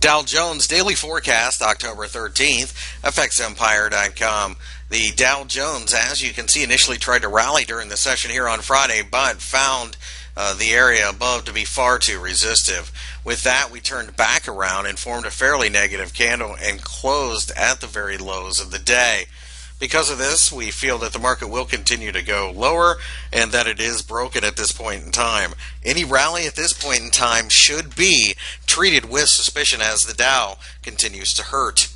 Dow Jones Daily Forecast, October 13th, FXEmpire.com. The Dow Jones, as you can see, initially tried to rally during the session here on Friday, but found the area above to be far too resistive. With that, we turned back around and formed a fairly negative candle and closed at the very lows of the day. Because of this, we feel that the market will continue to go lower and that it is broken at this point in time. Any rally at this point in time should be treated with suspicion as the Dow continues to hurt.